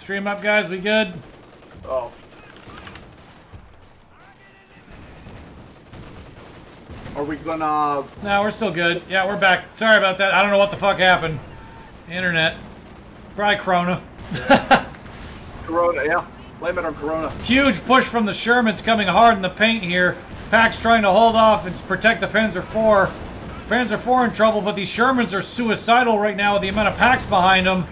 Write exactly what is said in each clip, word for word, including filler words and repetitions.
Stream up, guys. We good? Oh. Are we gonna... No, we're still good. Yeah, we're back. Sorry about that. I don't know what the fuck happened. Internet. Probably Corona. Corona, yeah. Blame it on Corona. Huge push from the Shermans coming hard in the paint here. Pack's trying to hold off and protect the Panzer four. Panzer four in trouble, but these Shermans are suicidal right now with the amount of packs behind them.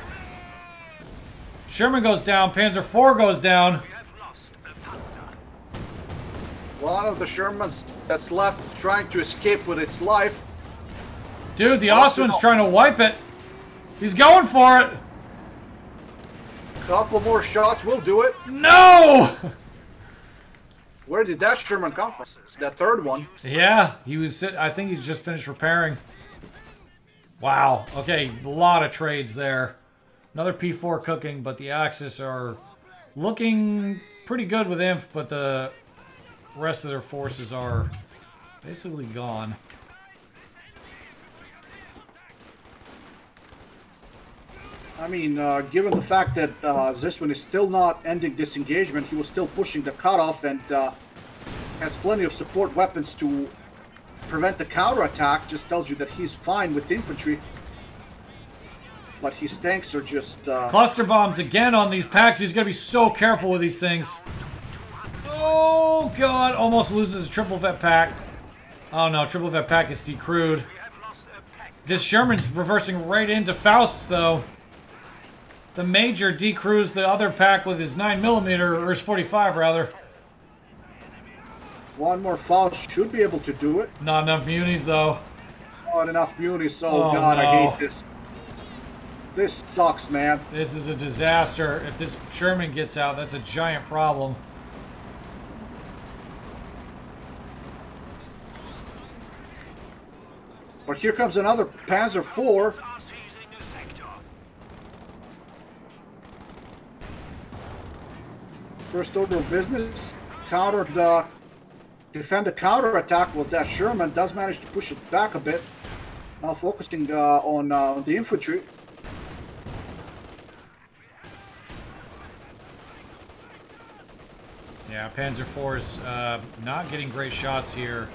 Sherman goes down. Panzer four goes down. We have lost a, a lot of the Shermans that's left trying to escape with its life. Dude, the Oswin's trying to wipe it. He's going for it. Couple more shots, we'll do it. No! Where did that Sherman come from? That third one. Yeah, he was. I think he's just finished repairing. Wow. Okay, a lot of trades there. Another P four cooking, but the Axis are looking pretty good with I N F, but the rest of their forces are basically gone. I mean, uh, given the fact that uh, Ziswin is still not ending this engagement, he was still pushing the cutoff and uh, has plenty of support weapons to prevent the counterattack. Just tells you that he's fine with infantry. But his tanks are just... Uh... Cluster bombs again on these packs. He's going to be so careful with these things. Oh, God. Almost loses a triple vet pack. Oh, no. Triple vet pack is decrewed. This Sherman's reversing right into Faust, though. The Major decrews the other pack with his nine millimeter, or his forty-five, rather. One more Faust should be able to do it. Not enough munis, though. Not enough munis. Oh, oh God, no. I hate this. This sucks, man. This is a disaster. If this Sherman gets out, that's a giant problem. But here comes another Panzer four. First order of business, counter the, defend the counter-attack with that Sherman. Does manage to push it back a bit. Now focusing uh, on, uh, on the infantry. Yeah, Panzer four is uh, not getting great shots here.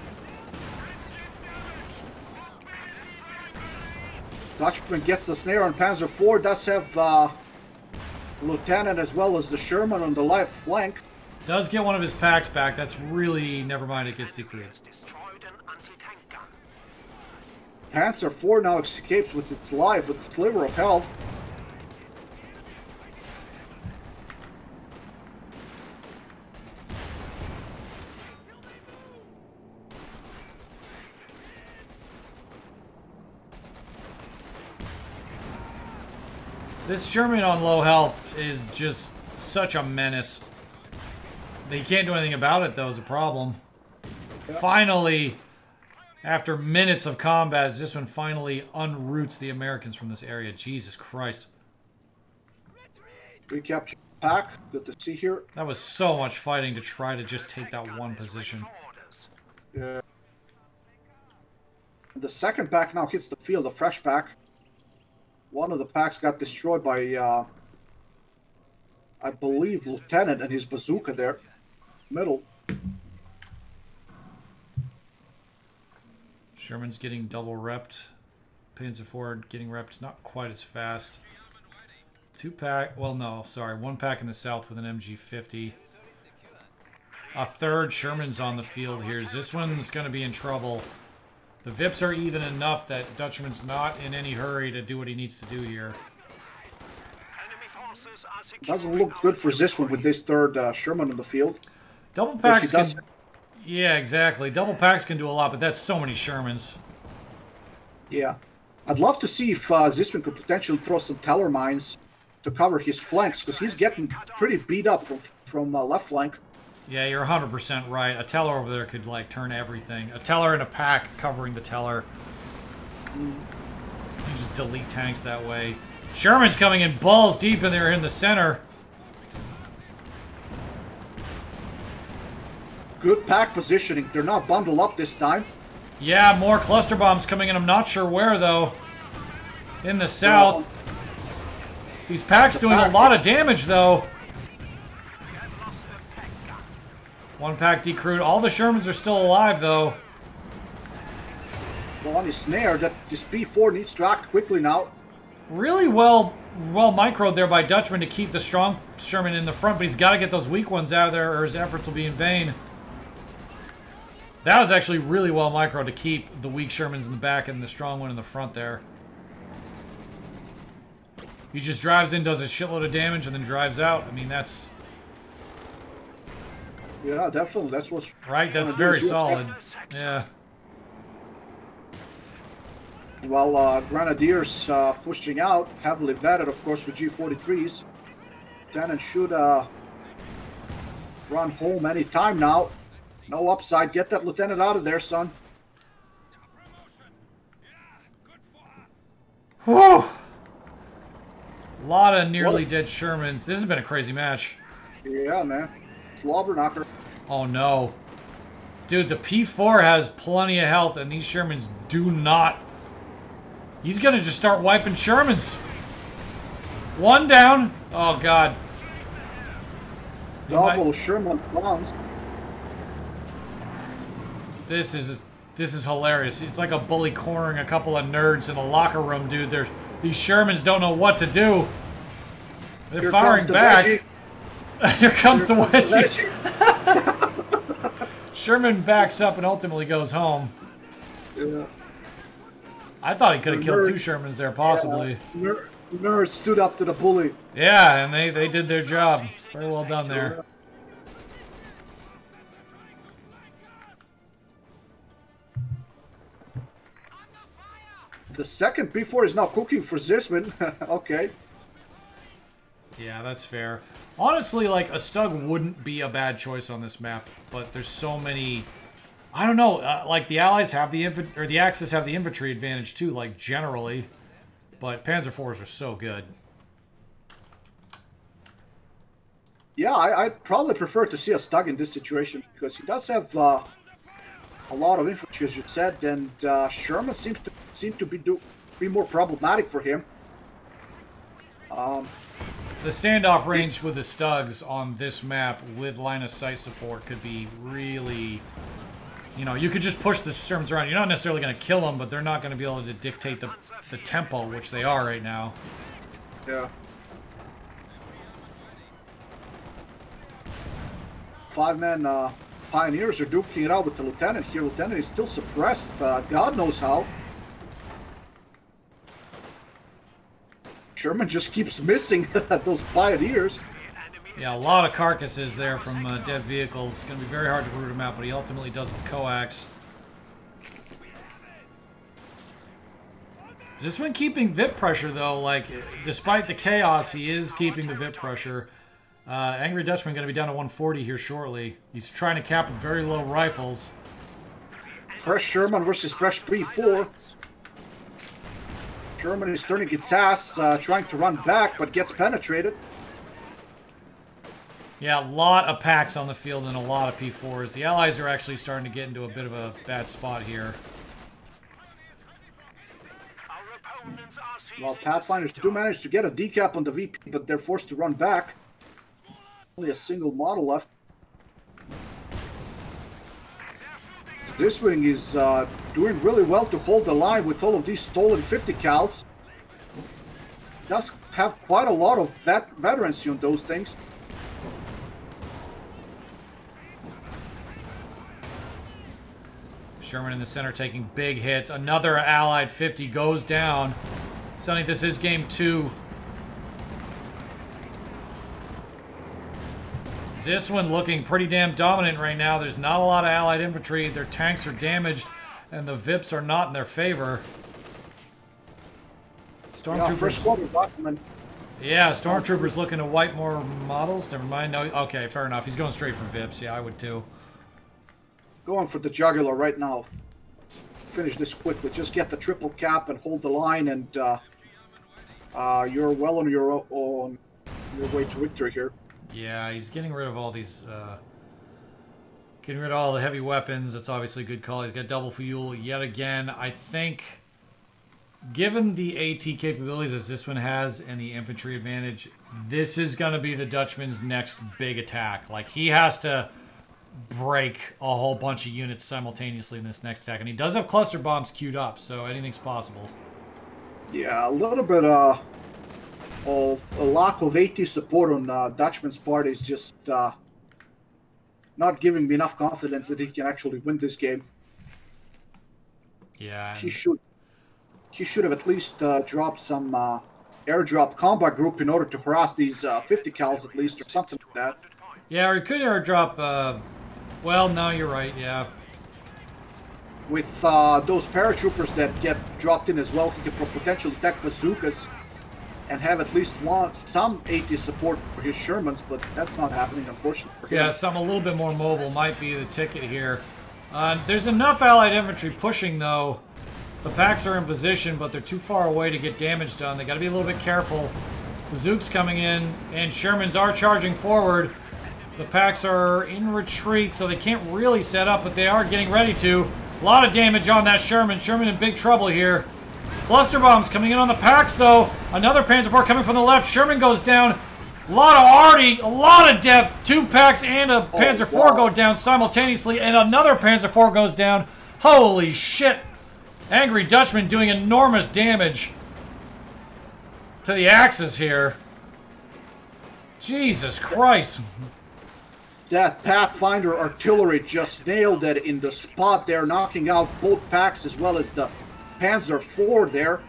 Dutchman gets the snare on Panzer four, does have... Uh, Lieutenant as well as the Sherman on the left flank. Does get one of his packs back. That's really... Never mind, it gets decreed. Panzer four now escapes with its life, with a sliver of health. This Sherman on low health is just such a menace. They can't do anything about it, though, is a problem. Yep. Finally, after minutes of combat, this one finally unroots the Americans from this area. Jesus Christ. Recapture pack. Good to see here. That was so much fighting to try to just take that one position. Yeah. The second pack now hits the field, a fresh pack. One of the packs got destroyed by, uh, I believe, Lieutenant and his bazooka there. Middle. Sherman's getting double repped. Panzer four getting repped not quite as fast. Two pack, well, no, sorry. One pack in the south with an M G fifty. A third Sherman's on the field here. This one's going to be in trouble. The Vips are even enough that Dutchman's not in any hurry to do what he needs to do here. Doesn't look good for this one with this third uh, Sherman on the field. Double packs can... Yeah, exactly. Double packs can do a lot, but that's so many Shermans. Yeah. I'd love to see if uh, Ziswin could potentially throw some teller mines to cover his flanks, because he's getting pretty beat up from, from uh, left flank. Yeah, you're one hundred percent right. A teller over there could, like, turn everything. A teller and a pack covering the teller. You just delete tanks that way. Sherman's coming in balls deep in there in the center. Good pack positioning. They're not bundled up this time. Yeah, more cluster bombs coming in. I'm not sure where, though. In the south. These packs doing a lot of damage, though. One pack decrewed. All the Shermans are still alive, though. Well, on his snare, that this B four needs to act quickly now. Really well, well microed there by Dutchman to keep the strong Sherman in the front, but he's got to get those weak ones out of there, or his efforts will be in vain. That was actually really well microed to keep the weak Shermans in the back and the strong one in the front there. He just drives in, does a shitload of damage, and then drives out. I mean, that's... Yeah, definitely. That's what's... Right, that's very solid. Yeah. While uh, Grenadiers uh, pushing out, heavily vetted, of course, with G forty-threes. Tannen should uh, run home any time now. No upside. Get that lieutenant out of there, son. Whew! A lot of nearly dead Shermans. This has been a crazy match. Yeah, man. Slobber knocker. Oh, no. Dude, the P four has plenty of health, and these Shermans do not. He's going to just start wiping Shermans. One down. Oh, God. Double might... Sherman bombs. This is, this is hilarious. It's like a bully cornering a couple of nerds in a locker room, dude. There's... These Shermans don't know what to do. They're Here firing the back. Here comes Here the wedgie. Sherman backs up and ultimately goes home. Yeah. I thought he could have killed two Shermans there, possibly. Yeah. Nurse stood up to the bully. Yeah, and they, they did their job. Very well done there. The second P four is now cooking for Ziswin. Okay. Yeah, that's fair. Honestly, like, a Stug wouldn't be a bad choice on this map, but there's so many... I don't know. Uh, like, the Allies have the... Inf or the Axis have the infantry advantage, too, like, generally. But Panzer fours are so good. Yeah, I, I'd probably prefer to see a Stug in this situation, because he does have... Uh... a lot of infantry, as you said, and uh, Sherman seems to seem to be do, be more problematic for him. Um, the standoff range with the Stugs on this map with line of sight support could be really, you know, you could just push the Shermans around. You're not necessarily going to kill them, but they're not going to be able to dictate the the tempo, which they are right now. Yeah. Five men. Uh, Pioneers are duking it out with the lieutenant here. Lieutenant is still suppressed. Uh, God knows how. Sherman just keeps missing those Pioneers. Yeah, a lot of carcasses there from uh, dead vehicles. It's going to be very hard to root him out, but he ultimately does the coax. Is this one keeping V I P pressure, though? Like, despite the chaos, he is keeping the V I P pressure. Uh, Angry Dutchman going to be down to one forty here shortly. He's trying to cap with very low rifles. Fresh Sherman versus fresh P four. Sherman is turning its ass, uh, trying to run back, but gets penetrated. Yeah, a lot of packs on the field and a lot of P fours. The Allies are actually starting to get into a bit of a bad spot here. Well, Pathfinders do manage to get a decap on the V P, but they're forced to run back. Only a single model left. This wing is uh, doing really well to hold the line with all of these stolen fifty cals. Does have quite a lot of vet veterancy on those things. Sherman in the center taking big hits. Another Allied fifty goes down. Sonny, this is game two. This one looking pretty damn dominant right now. There's not a lot of Allied infantry. Their tanks are damaged, and the V I Ps are not in their favor. Stormtroopers. Yeah, Stormtroopers looking to wipe more models. Never mind. No, okay, fair enough. He's going straight for V I Ps. Yeah, I would too. Going for the jugular right now. Finish this quickly. Just get the triple cap and hold the line, and uh, uh, you're well on your on your way to victory here. Yeah, he's getting rid of all these, uh, getting rid of all the heavy weapons. That's obviously a good call. He's got double fuel yet again. I think given the AT capabilities as this one has and the infantry advantage, this is going to be the Dutchman's next big attack. Like, he has to break a whole bunch of units simultaneously in this next attack. And he does have cluster bombs queued up, so anything's possible. Yeah, a little bit uh, of a lack of AT support on uh, Dutchman's part is just uh, not giving me enough confidence that he can actually win this game. Yeah. He should. He should have at least uh, dropped some uh, airdrop combat group in order to harass these uh, fifty cals at least, or something like that. Yeah, or he could airdrop... Uh, well, no, you're right, yeah. With uh, those paratroopers that get dropped in as well, he could potentially attack bazookas and have at least one, some AT support for his Shermans, but that's not happening, unfortunately. Yeah, something a little bit more mobile might be the ticket here. Uh, there's enough Allied infantry pushing, though. The packs are in position, but they're too far away to get damage done. They got to be a little bit careful. The Zooks coming in, and Shermans are charging forward. The packs are in retreat, so they can't really set up, but they are getting ready to. A lot of damage on that Sherman. Sherman in big trouble here. Cluster bombs coming in on the packs, though. Another Panzer four coming from the left. Sherman goes down. A lot of arty, a lot of death. Two packs and a Panzer four oh, wow. go down simultaneously, and another Panzer four goes down. Holy shit. Angry Dutchman doing enormous damage to the Axis here. Jesus Christ. That Pathfinder artillery just nailed it in the spot there, knocking out both packs as well as the Panzer four there.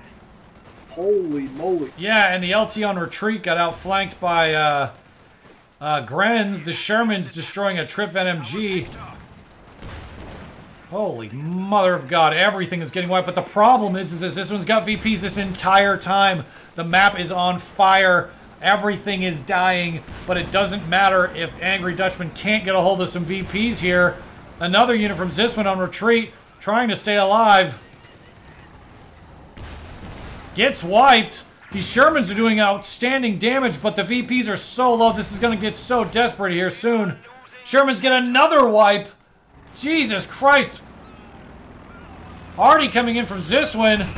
Holy moly. Yeah, and the L T on retreat got outflanked by uh, uh, Grens. The Sherman's destroying a Trip N M G. Holy mother of God, everything is getting wiped. But the problem is, is this, this one's got V Ps this entire time. The map is on fire. Everything is dying. But it doesn't matter if Angry Dutchman can't get a hold of some V Ps here. Another unit from Ziswin on retreat, trying to stay alive. Gets wiped. These Shermans are doing outstanding damage, but the V Ps are so low. This is going to get so desperate here soon. Shermans get another wipe. Jesus Christ! Already coming in from Ziswin.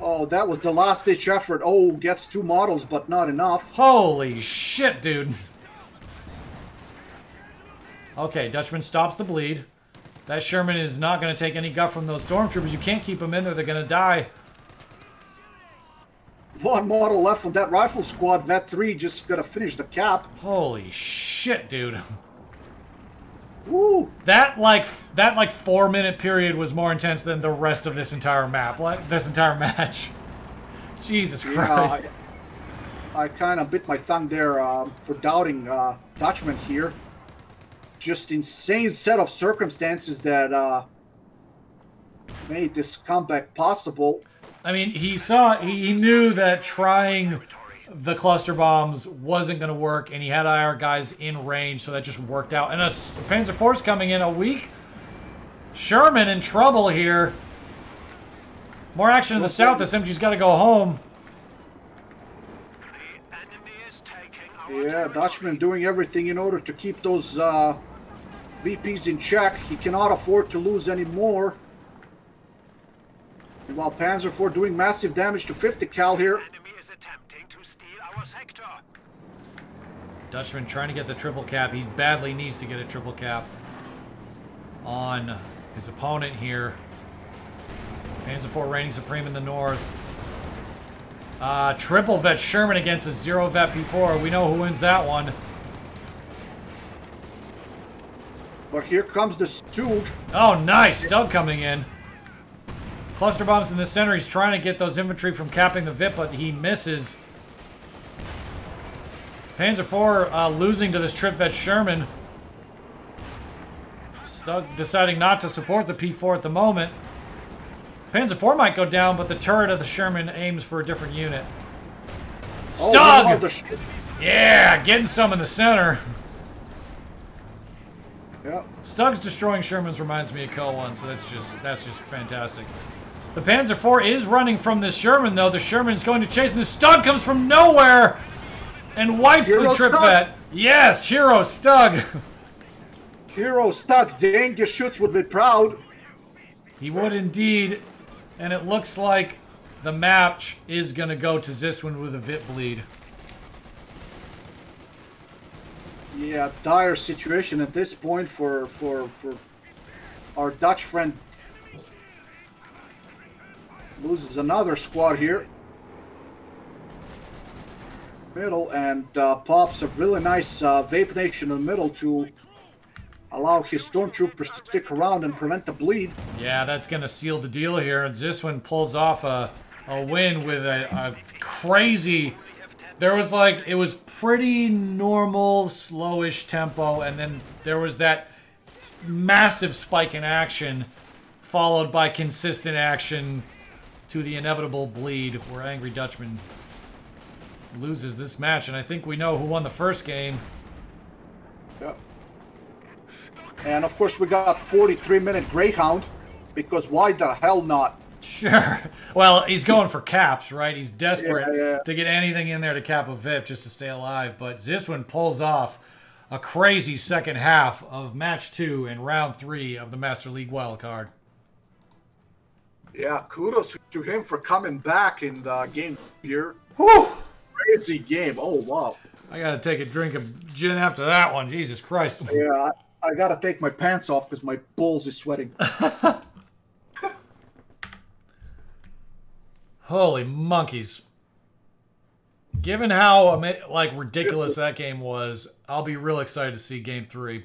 Oh, that was the last-ditch effort. Oh, gets two models, but not enough. Holy shit, dude. Okay, Dutchman stops the bleed. That Sherman is not going to take any guff from those stormtroopers. You can't keep them in there. They're going to die. One model left from that rifle squad. Vet three just going to finish the cap. Holy shit, dude. Woo. That like that like four minute period was more intense than the rest of this entire map, like this entire match. Jesus Christ! Yeah, I, I kind of bit my tongue there uh, for doubting uh, Dutchman here. Just insane set of circumstances that uh, made this comeback possible. I mean, he saw he, he knew that trying the cluster bombs wasn't going to work, and he had I R guys in range, so that just worked out. And a Panzer four's coming in, a weak Sherman in trouble here. More action in the south. This M G's got to go home. Yeah, Dutchman doing everything in order to keep those uh, V Ps in check. He cannot afford to lose any more. And while Panzer four doing massive damage to fifty cal here. Dutchman trying to get the triple cap. He badly needs to get a triple cap on his opponent here. Panzer four reigning supreme in the north. Uh, triple vet Sherman against a zero vet P four. We know who wins that one. But here comes the Stug. Oh, nice. Stug coming in. Cluster bombs in the center. He's trying to get those infantry from capping the V I P, but he misses. Panzer four uh, losing to this Trip Vet Sherman. Stug deciding not to support the P four at the moment. Panzer four might go down, but the turret of the Sherman aims for a different unit. Stug! Oh, yeah, getting some in the center. Yep. Stug's destroying Shermans reminds me of C O one, so that's just that's just fantastic. The Panzer four is running from this Sherman, though. The Sherman's going to chase, and the Stug comes from nowhere! And wipes Hero the trip Stug. Vet. Yes, Hero Stug. Hero Stug. Dangus Schutz would be proud. He would indeed. And it looks like the match is going to go to Ziswin with a Vit bleed. Yeah, dire situation at this point for for for our Dutch friend. Loses another squad here. Middle and uh, pops a really nice uh, vaporization in the middle to allow his stormtroopers to stick around and prevent the bleed. Yeah, that's going to seal the deal here. And Ziswin pulls off a, a win with a, a crazy... There was like, it was pretty normal, slowish tempo, and then there was that massive spike in action, followed by consistent action to the inevitable bleed, where Angry Dutchman loses this match. And I think we know who won the first game. Yep. And of course we got forty-three minute Greyhound, because why the hell not? Sure. Well, he's going for caps, right? He's desperate yeah, yeah. to get anything in there to cap a V I P just to stay alive. But Ziswin pulls off a crazy second half of match two and round three of the Master League wildcard. Yeah, kudos to him for coming back in the game here. Whew! Crazy game. Oh, wow. I got to take a drink of gin after that one. Jesus Christ. Yeah, I, I got to take my pants off because my balls is sweating. Holy monkeys. Given how like ridiculous that game was, I'll be real excited to see game three.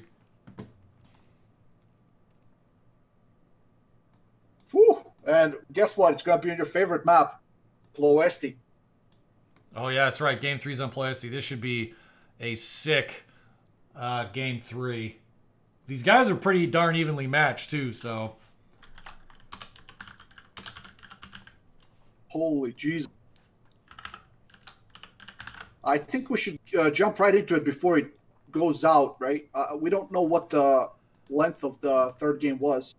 Whew. And guess what? It's going to be on your favorite map, Ploiești. Oh, yeah, that's right. Game three's on Ploiești. This should be a sick uh, game three. These guys are pretty darn evenly matched, too, so... Holy Jesus. I think we should uh, jump right into it before it goes out, right? Uh, we don't know what the length of the third game was.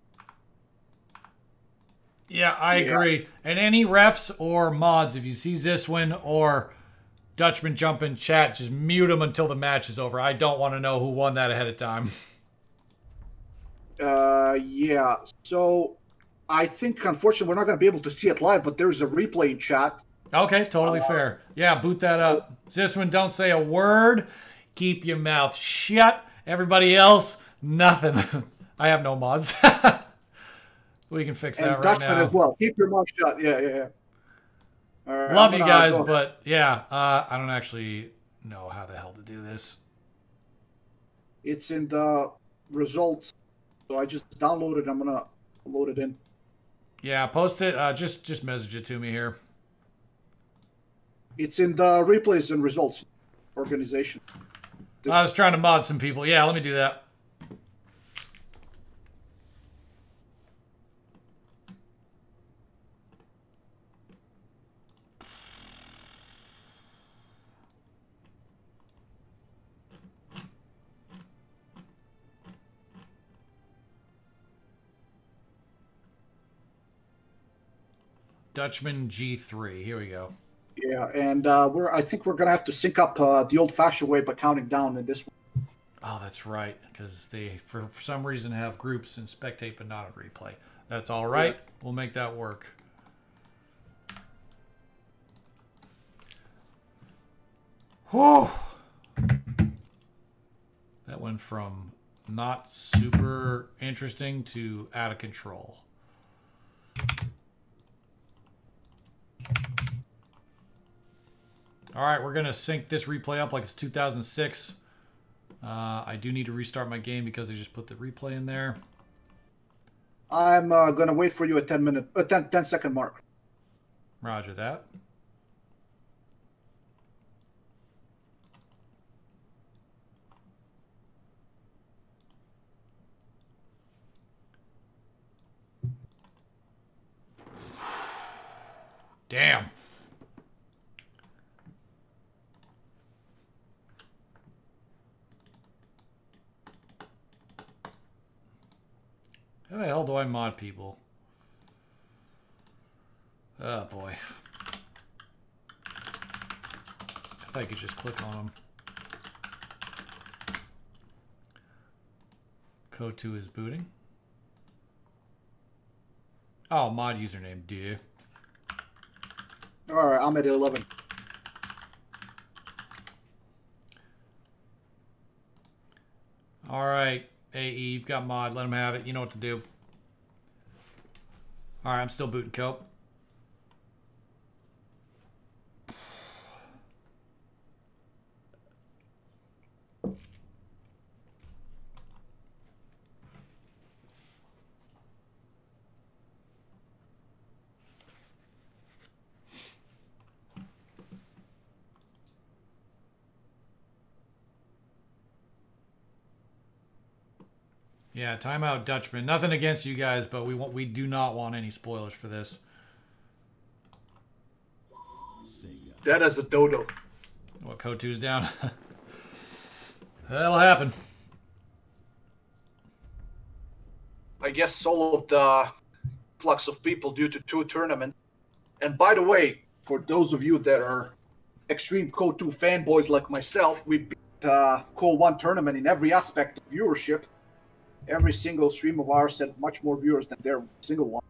Yeah, I yeah. agree. And any refs or mods, if you see Ziswin or Dutchman jump in chat, just mute them until the match is over. I don't want to know who won that ahead of time. Uh, yeah, so... I think, unfortunately, we're not going to be able to see it live, but there's a replay in chat. Okay, totally uh, fair. Yeah, boot that up. Ziswin, don't say a word. Keep your mouth shut. Everybody else, nothing. I have no mods. We can fix that right now. And Dutchman as well. Keep your mouth shut. Yeah, yeah, yeah. All right, love you guys, but yeah, uh, I don't actually know how the hell to do this. It's in the results, so I just downloaded. I'm going to load it in. Yeah, post it. Uh, just just message it to me here. It's in the replays and results organization. This I was trying to mod some people. Yeah, let me do that. Dutchman G three. Here we go. Yeah, and uh, we're. I think we're gonna have to sync up uh, the old-fashioned way by counting down in this one. Oh, that's right, because they for, for some reason have groups in spectate but not a replay. That's all right. Yeah. We'll make that work. Whew. That went from not super interesting to out of control. All right, we're going to sync this replay up like it's two thousand six. Uh, I do need to restart my game because I just put the replay in there. I'm uh, going to wait for you at ten minute, uh, ten, ten second mark. Roger that. Damn. How the hell do I mod people? Oh, boy. If I could just click on them. Kotu is booting. Oh, mod username, dude. All right, I'm at eleven. All right, A E, you've got mod. Let them have it. You know what to do. All right, I'm still booting Cope. Yeah, timeout Dutchman. Nothing against you guys, but we want we do not want any spoilers for this. That is a dodo. What, Kotu's down? That'll happen. I guess all of the flux of people due to two tournaments. And by the way, for those of you that are extreme Kotu fanboys like myself, we beat uh, Ko one tournament in every aspect of viewership. Every single stream of ours had much more viewers than their single one.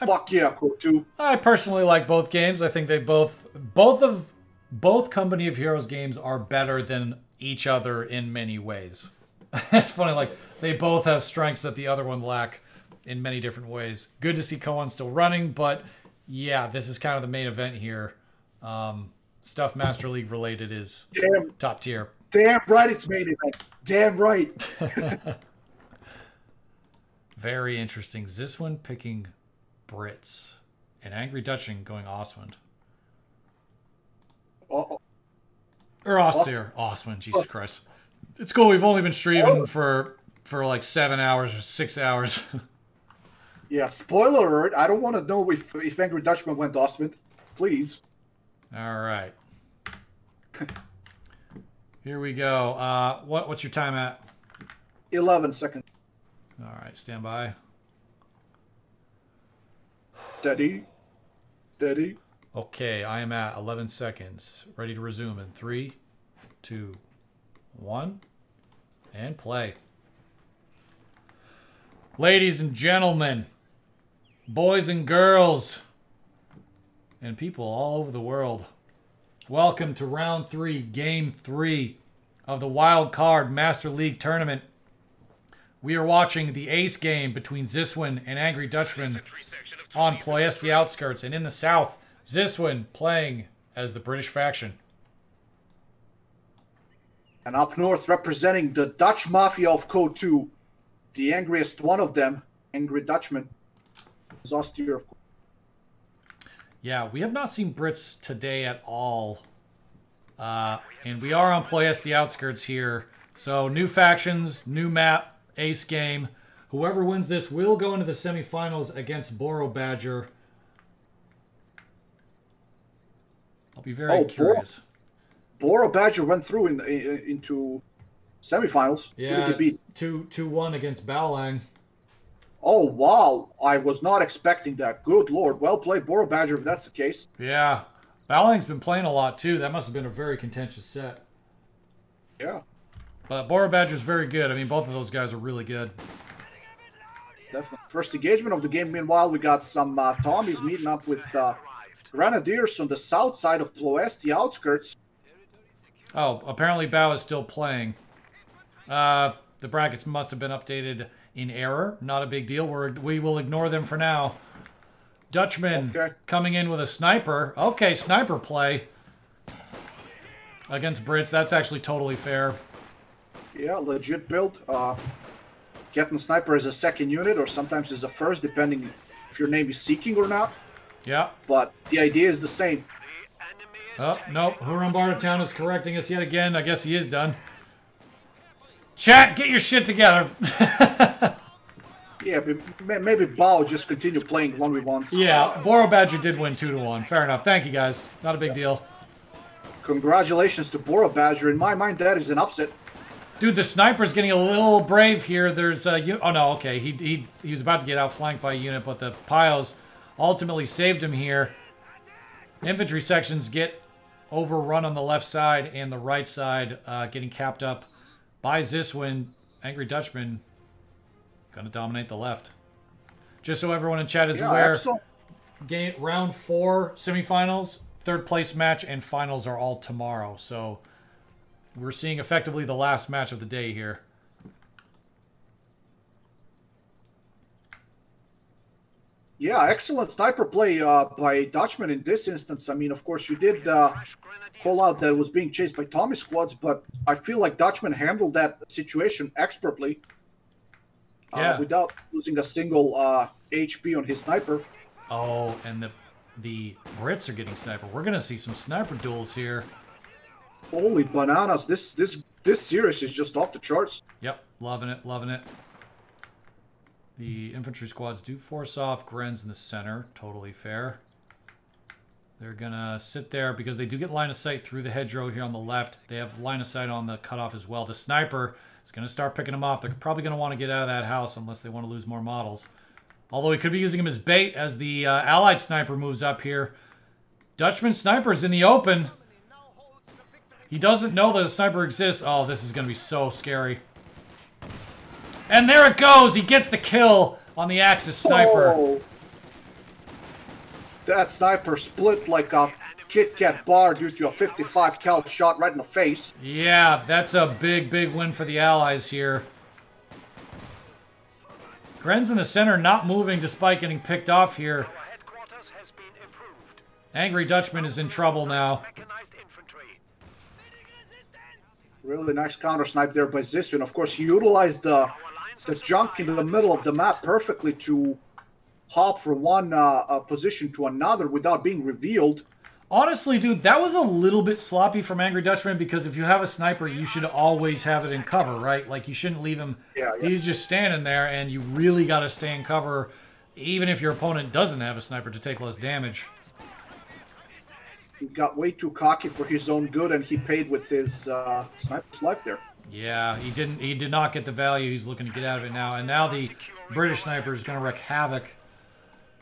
I, Fuck yeah, Kotu. I personally like both games. I think they both, both of, both Company of Heroes games are better than each other in many ways. It's funny, like, they both have strengths that the other one lack in many different ways. Good to see Ko one still running, but yeah, this is kind of the main event here. Um, stuff Master League related is Damn. top tier. Damn right it's made it. Damn right. Very interesting. Ziswin picking Brits. And Angry Dutchman going Oswind. Uh-oh. Or Ostheer. Oswind, Jesus oh. Christ. It's cool. We've only been streaming oh. for for like seven hours or six hours. Yeah, spoiler alert. I don't want to know if, if Angry Dutchman went Oswind. Please. All right. Here we go. Uh, what what's your time at? Eleven seconds. All right, stand by. Steady, steady. Okay, I am at eleven seconds. Ready to resume in three, two, one, and play. Ladies and gentlemen, boys and girls, and people all over the world. Welcome to round three, game three of the Wildcard Master League Tournament. We are watching the ace game between Ziswin and Angry Dutchman on Ploiești outskirts. And in the south, Ziswin playing as the British faction. And up north, representing the Dutch Mafia of Kotu, the angriest one of them, Angry Dutchman, is Ostheer, of course. Yeah, we have not seen Brits today at all. Uh, and we are on Ploiești outskirts here. So new factions, new map, ace game. Whoever wins this will go into the semifinals against Borobadger. I'll be very oh, curious. Bor Borobadger went through in, in, into semifinals. Yeah, two one against Balang. Oh, wow. I was not expecting that. Good Lord. Well played, Borobadger, if that's the case. Yeah. Balang's been playing a lot, too. That must have been a very contentious set. Yeah. But Borobadger's very good. I mean, both of those guys are really good. Definitely. First engagement of the game. Meanwhile, we got some uh, Tommies meeting up with uh, Grenadiers on the south side of Ploiești outskirts. Oh, apparently Bao is still playing. Uh, the brackets must have been updated in error. Not a big deal. We're, we will ignore them for now. Dutchman okay. coming in with a sniper. Okay, sniper play against Brits. That's actually totally fair. Yeah, legit build. Uh, getting sniper as a second unit or sometimes as a first, depending if your name is seeking or not. Yeah. But the idea is the same. Oh, no. Plowdertown is correcting us yet again. I guess he is done. Chat, get your shit together. Yeah, but maybe Bao just continue playing one v ones. Yeah, Borobadger did win two to one. Fair enough. Thank you, guys. Not a big deal. Congratulations to Borobadger. In my mind, that is an upset. Dude, the sniper's getting a little brave here. There's a... Oh, no, okay. He, he, he was about to get outflanked by a unit, but the piles ultimately saved him here. Infantry sections get overrun on the left side and the right side, uh, getting capped up by Ziswin. Angry Dutchman gonna dominate the left. just so everyone in chat is yeah, aware, excellent. Game round four semifinals, third place match, and finals are all tomorrow. So we're seeing effectively the last match of the day here. Yeah, excellent sniper play uh, by Dutchman in this instance. I mean, of course, you did uh, call out that it was being chased by Tommy squads, but I feel like Dutchman handled that situation expertly uh, yeah. without losing a single uh, H P on his sniper. Oh, and the the Brits are getting sniper. We're going to see some sniper duels here. Holy bananas. This, this, this series is just off the charts. Yep, loving it, loving it. The infantry squads do force off Grens in the center. Totally fair. They're going to sit there because they do get line of sight through the hedgerow here on the left. They have line of sight on the cutoff as well. The sniper is going to start picking them off. They're probably going to want to get out of that house unless they want to lose more models. Although he could be using them as bait as the uh, allied sniper moves up here. Dutchman sniper's in the open. He doesn't know that a sniper exists. Oh, this is going to be so scary. And there it goes! He gets the kill on the Axis sniper. Oh. That sniper split like a Kit Kat bar due to a fifty-five cal shot right in the face. Yeah, that's a big, big win for the Allies here. Gren's in the center, not moving despite getting picked off here. Angry Dutchman is in trouble now. Really nice counter snipe there by Ziswin. Of course, he utilized the... Uh, the junk in the middle of the map perfectly to hop from one uh, uh, position to another without being revealed. Honestly, dude, that was a little bit sloppy from Angry Dutchman because if you have a sniper, you should always have it in cover, right? Like, you shouldn't leave him. Yeah, yeah. He's just standing there, and you really got to stay in cover even if your opponent doesn't have a sniper to take less damage. He got way too cocky for his own good, and he paid with his uh, sniper's life there. Yeah, he didn't. He did not get the value he's looking to get out of it now. And now the British sniper is going to wreak havoc.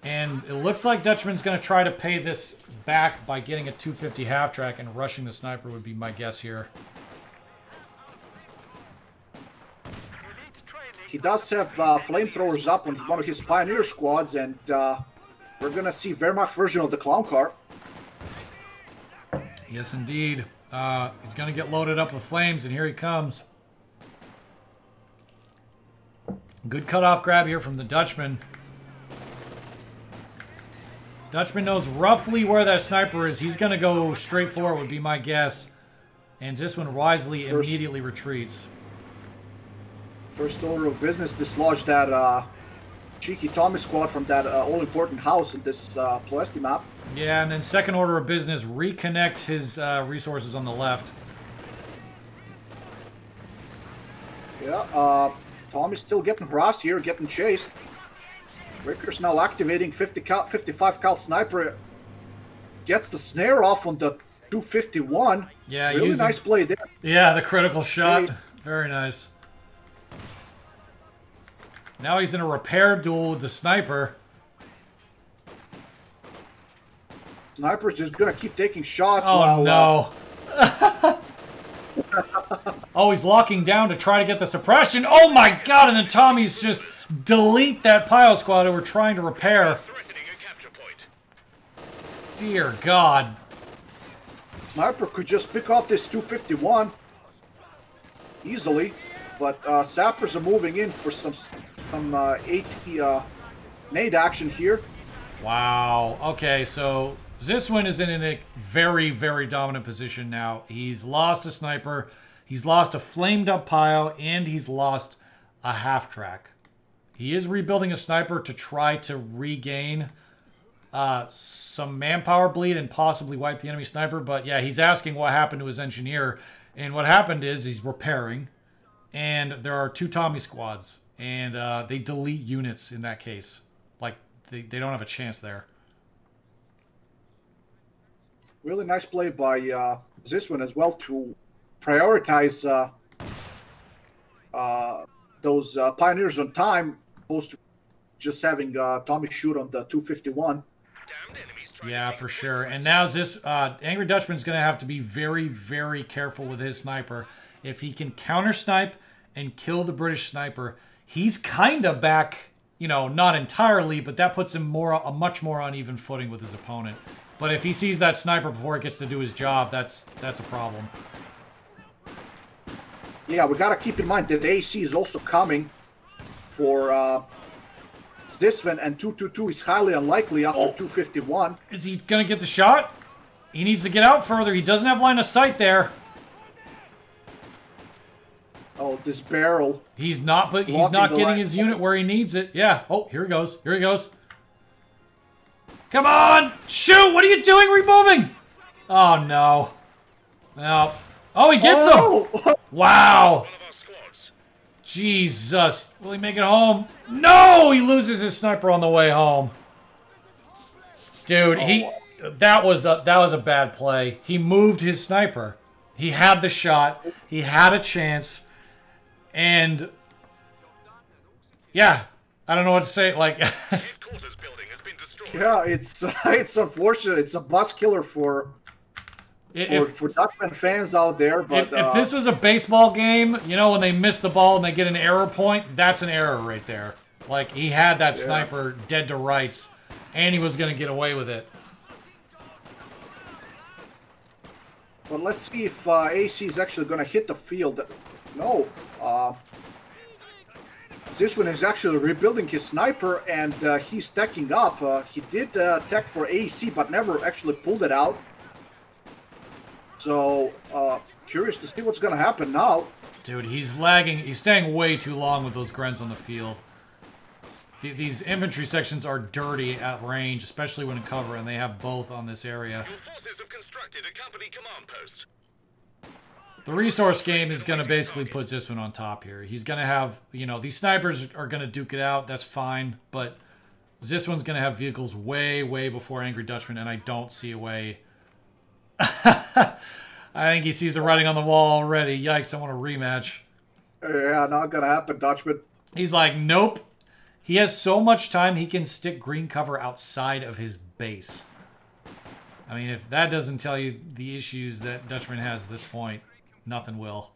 And it looks like Dutchman's going to try to pay this back by getting a two fifty half track and rushing the sniper would be my guess here. He does have uh, flamethrowers up on one of his pioneer squads, and uh, we're going to see Wehrmacht version of the clown car. Yes, indeed. Uh, he's going to get loaded up with flames, and here he comes. Good cutoff grab here from the Dutchman. Dutchman knows roughly where that sniper is. He's going to go straight for it, would be my guess. And this one wisely first, immediately retreats. First order of business, dislodge that uh, cheeky Tommy squad from that uh, all-important house in this uh, Ploiești map. Yeah, and then second order of business, reconnect his uh, resources on the left. Yeah, uh, Tommy's still getting harassed here, getting chased. Ricker's now activating fifty cal, fifty-five cal sniper. Gets the snare off on the two fifty-one. Yeah, really using, nice play there. Yeah, the critical shot. Very nice. Now he's in a repair duel with the sniper. Sniper's just gonna keep taking shots. Oh while, no! Uh... oh, he's locking down to try to get the suppression. Oh my God! And then Tommy's just delete that pile squad who we're trying to repair. Dear God! Sniper could just pick off this two fifty-one easily, but uh, sappers are moving in for some some uh, AT uh, nade action here. Wow. Okay, so. Ziswin is in a very, very dominant position now. He's lost a sniper, he's lost a flamed-up pile, and he's lost a half-track. He is rebuilding a sniper to try to regain uh, some manpower bleed and possibly wipe the enemy sniper, but yeah, he's asking what happened to his engineer, and what happened is he's repairing, and there are two Tommy squads, and uh, they delete units in that case. Like, they, they don't have a chance there. Really nice play by uh, Ziswin as well to prioritize uh, uh, those uh, pioneers on time, opposed to just having uh, Tommy shoot on the two fifty-one. Yeah, for sure. And now this uh, Angry Dutchman's going to have to be very, very careful with his sniper. If he can counter snipe and kill the British sniper, he's kind of back you know, not entirely, but that puts him more a much more uneven footing with his opponent. But if he sees that sniper before it gets to do his job, that's that's a problem. Yeah, we gotta keep in mind that A C is also coming for uh, Ziswin, and two twenty-two is highly unlikely after oh. two fifty-one. Is he gonna get the shot? He needs to get out further. He doesn't have line of sight there. Oh, this barrel. He's not, but he's not getting his unit where he needs it. Yeah. Oh, here he goes. Here he goes. Come on! Shoot! What are you doing? Removing! Oh no. No. Oh, he gets oh. him! Wow. Jesus. Will he make it home? No! He loses his sniper on the way home. Dude, he that was a that was a bad play. He moved his sniper. He had the shot. He had a chance. And yeah, I don't know what to say. Like, yeah, it's uh, it's unfortunate. It's a bus killer for if, for, for Dutchman fans out there. But if, uh, if this was a baseball game, you know, when they miss the ball and they get an error point, that's an error right there. Like, he had that yeah. sniper dead to rights, and he was going to get away with it. But let's see if uh, A C is actually going to hit the field. No. Uh, Ziswin is actually rebuilding his sniper, and uh, he's teching up. Uh, he did uh, tech for A C, but never actually pulled it out. So, uh, curious to see what's going to happen now. Dude, he's lagging. He's staying way too long with those Grens on the field. Th these infantry sections are dirty at range, especially when in cover, and they have both on this area. Your forces have constructed a company command post. The resource game is going to basically put Ziswin on top here. He's going to have, you know, these snipers are going to duke it out. That's fine. But Ziswin's going to have vehicles way, way before Angry Dutchman, and I don't see a way. I think he sees the writing on the wall already. Yikes, I want a rematch. Yeah, not going to happen, Dutchman. He's like, nope. He has so much time he can stick green cover outside of his base. I mean, if that doesn't tell you the issues that Dutchman has at this point, nothing will.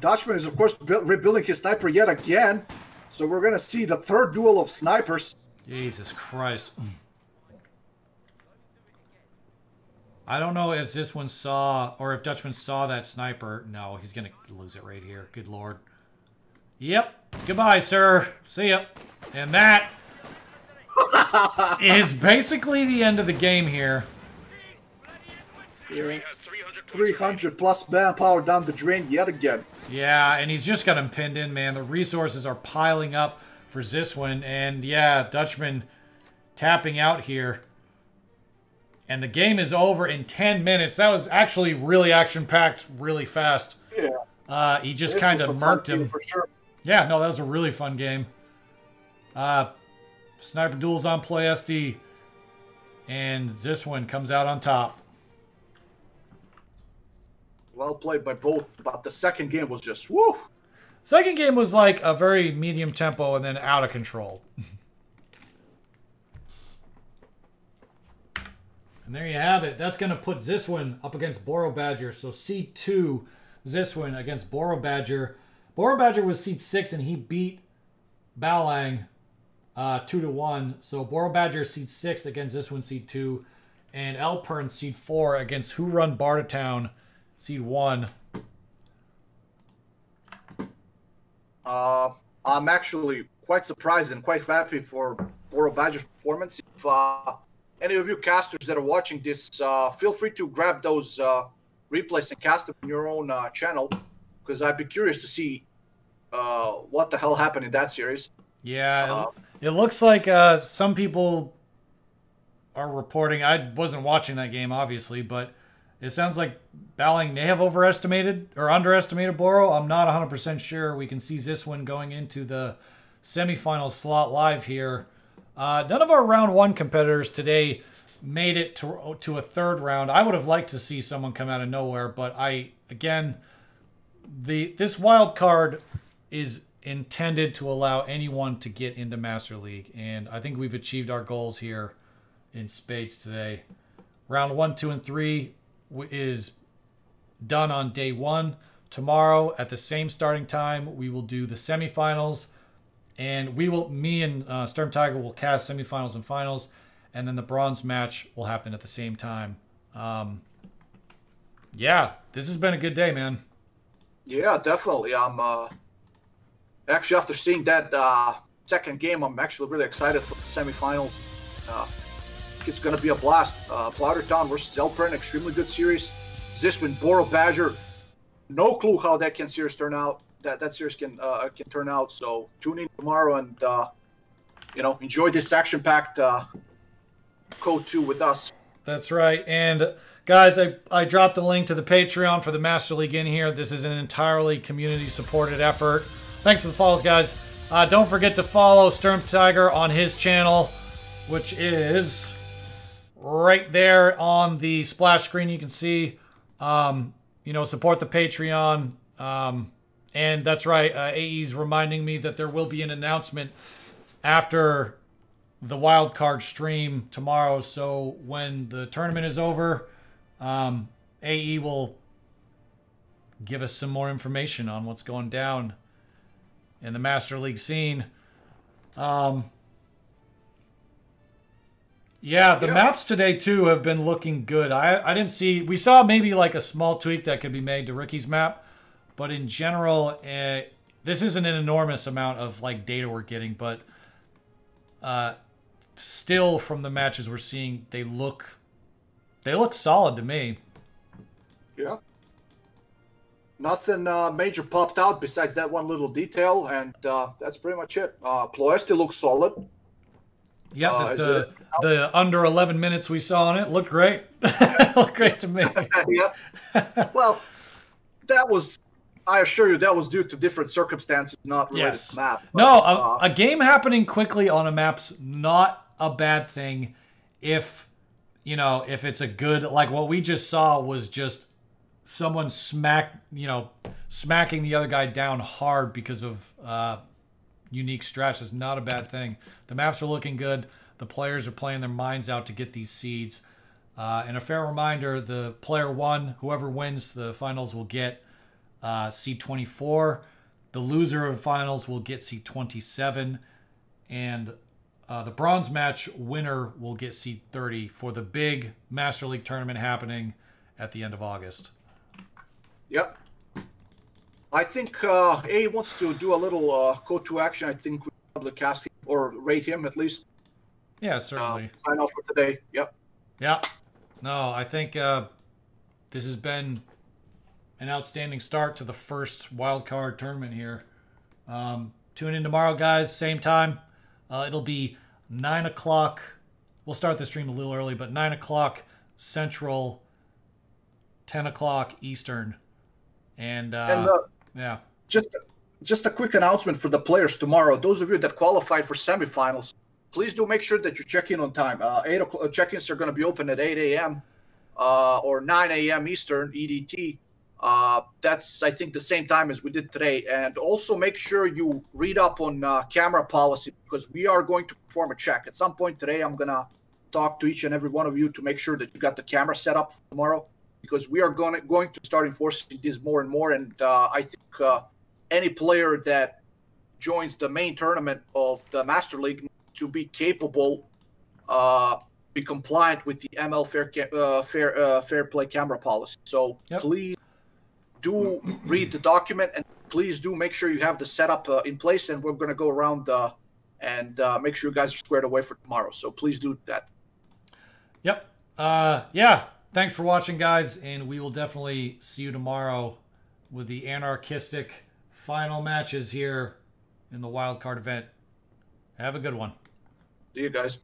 Dutchman is, of course, rebuilding his sniper yet again. So we're going to see the third duel of snipers. Jesus Christ. I don't know if this one saw, or if Dutchman saw that sniper. No, he's going to lose it right here. Good Lord. Yep. Goodbye, sir. See ya. And that is basically the end of the game here. Yeah. three hundred plus manpower down the drain yet again. Yeah, and he's just got him pinned in, man. The resources are piling up for Ziswin, and yeah, Dutchman tapping out here. And the game is over in ten minutes. That was actually really action-packed, really fast. Yeah. Uh, he just kind of murked him. For sure. Yeah, no, that was a really fun game. Uh, Sniper Duels on Ploiești, and Ziswin comes out on top. Well played by both, but the second game was just, woo! Second game was like a very medium tempo and then out of control. And there you have it. That's going to put Ziswin up against Borobadger. So C two Ziswin against Borobadger. Borobadger was seed six, and he beat Balang uh, two to one. So Borobadger seed six against Ziswin seed two. And Elpern seed four against Who Run Bartertown seed one. Uh, I'm actually quite surprised and quite happy for Borobadger's performance. If uh, any of you casters that are watching this, uh, feel free to grab those uh, replays and cast them in your own uh, channel, because I'd be curious to see uh, what the hell happened in that series. Yeah, uh, it looks like uh, some people are reporting. I wasn't watching that game, obviously, but it sounds like Balang may have overestimated or underestimated Boro. I'm not one hundred percent sure. We can see Ziswin going into the semifinal slot live here. Uh, none of our round one competitors today made it to, to a third round. I would have liked to see someone come out of nowhere, but I, again, the this wild card is intended to allow anyone to get into Master League, and I think we've achieved our goals here in spades today. Round one, two, and three is done on day one. Tomorrow at the same starting time, we will do the semifinals. And we will, me and uh, Sturmtiger will cast semifinals and finals, and then the bronze match will happen at the same time. Um, yeah, this has been a good day, man. Yeah, definitely. I'm uh, actually after seeing that uh, second game, I'm actually really excited for the semifinals. Uh, it's going to be a blast. Uh, Plowdertown versus Elpern, extremely good series. Ziswin, Borobadger, no clue how that can series turn out. That that series can uh, can turn out. So tune in tomorrow and uh, you know, enjoy this action-packed uh, code two with us. That's right. And guys, I I dropped a link to the Patreon for the Master League in here. This is an entirely community-supported effort. Thanks for the follows, guys. Uh, don't forget to follow Sturmtiger on his channel, which is right there on the splash screen. You can see. Um, you know, support the Patreon. Um, And that's right, uh, A E's reminding me that there will be an announcement after the Wildcard stream tomorrow. So when the tournament is over, um, A E will give us some more information on what's going down in the Master League scene. Um, yeah, the yeah. maps today, too, have been looking good. I, I didn't see... We saw maybe like a small tweak that could be made to Ricky's map. But in general, uh, this isn't an enormous amount of like data we're getting, but uh, still from the matches we're seeing, they look they look solid to me. Yeah. Nothing uh, major popped out besides that one little detail, and uh, that's pretty much it. Uh, Ploiești looks solid. Yeah, uh, the, the, the under eleven minutes we saw on it looked great. Looked great to me. Yeah. Well. That was, I assure you, that was due to different circumstances, not related yes. to map. But, no, a, uh, a game happening quickly on a map's not a bad thing if, you know, if it's a good, like what we just saw was just someone smack, you know, smacking the other guy down hard because of uh, unique strats is not a bad thing. The maps are looking good. The players are playing their minds out to get these seeds. Uh, and a fair reminder, the player one, whoever wins the finals will get uh, C twenty-four. The loser of finals will get C twenty-seven. And uh, the bronze match winner will get C thirty for the big Master League tournament happening at the end of August. Yep. I think uh, A wants to do a little uh, code to action. I think we should probably cast him or rate him at least. Yeah, certainly. Uh, sign off for today. Yep. Yeah. No, I think uh, this has been an outstanding start to the first Wildcard tournament here. Um, tune in tomorrow, guys. Same time. Uh, it'll be nine o'clock. We'll start the stream a little early, but nine o'clock Central, ten o'clock Eastern. And, uh, and uh, yeah. Just, just a quick announcement for the players tomorrow. Those of you that qualified for semifinals, please do make sure that you check in on time. Uh, eight o'clock check-ins are going to be open at eight A M Uh, or nine A M Eastern E D T. Uh, that's I think the same time as we did today. And also make sure you read up on uh, camera policy because we are going to perform a check at some point today. I'm gonna talk to each and every one of you to make sure that you got the camera set up for tomorrow because we are going to, going to start enforcing this more and more. And uh, I think uh, any player that joins the main tournament of the Master League to be capable, uh, be compliant with the M L fair uh, fair uh, fair play camera policy. So yep. please do read the document and please do make sure you have the setup uh, in place. And we're going to go around uh, and uh, make sure you guys are squared away for tomorrow. So please do that. Yep. Uh, yeah. Thanks for watching, guys, and we will definitely see you tomorrow with the anarchistic final matches here in the Wildcard event. Have a good one. See you guys.